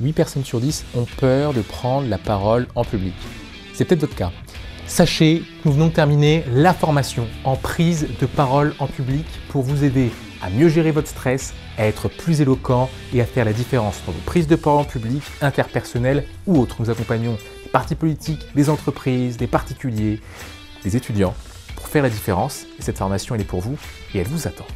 8 personnes sur 10 ont peur de prendre la parole en public. C'est peut-être votre cas. Sachez que nous venons de terminer la formation en prise de parole en public pour vous aider à mieux gérer votre stress, à être plus éloquent et à faire la différence entre vos prises de parole en public, interpersonnelles ou autres. Nous accompagnons les partis politiques, les entreprises, les particuliers, les étudiants pour faire la différence. Et cette formation, elle est pour vous et elle vous attend.